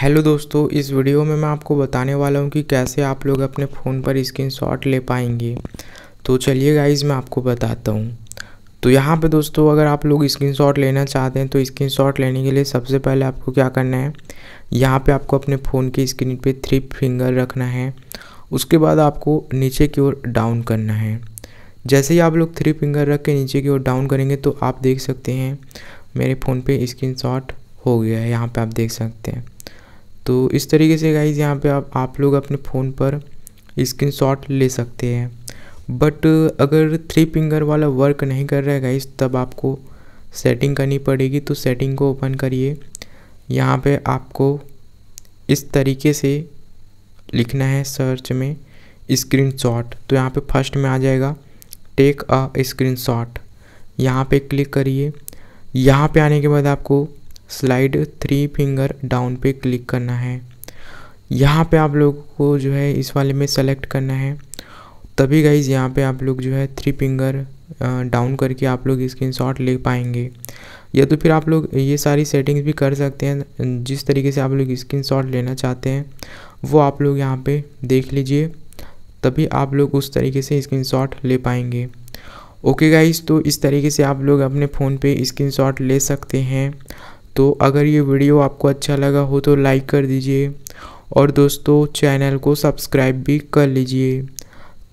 Hello दोस्तों, इस video में मैं आपको बताने वाला हूं कि कैसे आप लोग अपने फ़ोन पर स्क्रीनशॉट ले पाएंगे। तो चलिए गाइज़ मैं आपको बताता हूं। तो यहां पे दोस्तों अगर आप लोग स्क्रीनशॉट लेना चाहते हैं तो स्क्रीनशॉट लेने के लिए सबसे पहले आपको क्या करना है, यहां पे आपको अपने फ़ोन की स्क्रीन पे 3 फिंगर रखना है। उसके बाद आपको नीचे की ओर डाउन करना है। जैसे ही आप लोग 3 फिंगर रख के नीचे की ओर डाउन करेंगे तो आप देख सकते हैं मेरे फ़ोन पर स्क्रीनशॉट हो गया है, यहाँ पर आप देख सकते हैं। तो इस तरीके से गाइज़ यहाँ पे आप लोग अपने फ़ोन पर स्क्रीनशॉट ले सकते हैं। बट अगर 3 फिंगर वाला वर्क नहीं कर रहा है गाइज़, तब आपको सेटिंग करनी पड़ेगी। तो सेटिंग को ओपन करिए, यहाँ पे आपको इस तरीके से लिखना है सर्च में स्क्रीनशॉट। तो यहाँ पे फर्स्ट में आ जाएगा टेक अ स्क्रीनशॉट, यहाँ पे क्लिक करिए। यहाँ पे आने के बाद आपको स्लाइड 3 फिंगर डाउन पे क्लिक करना है। यहाँ पे आप लोगों को जो है इस वाले में सेलेक्ट करना है, तभी गाइज़ यहाँ पे आप लोग जो है 3 फिंगर डाउन करके आप लोग स्क्रीनशॉट ले पाएंगे। या तो फिर आप लोग ये सारी सेटिंग्स भी कर सकते हैं। जिस तरीके से आप लोग स्क्रीनशॉट लेना चाहते हैं वो आप लोग यहाँ पे देख लीजिए, तभी आप लोग उस तरीके से स्क्रीनशॉट ले पाएंगे। ओके गाइज़, तो इस तरीके से आप लोग अपने फ़ोन पर स्क्रीनशॉट ले सकते हैं। तो अगर ये वीडियो आपको अच्छा लगा हो तो लाइक कर दीजिए और दोस्तों चैनल को सब्सक्राइब भी कर लीजिए।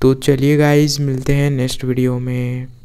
तो चलिए गाइज़ मिलते हैं नेक्स्ट वीडियो में।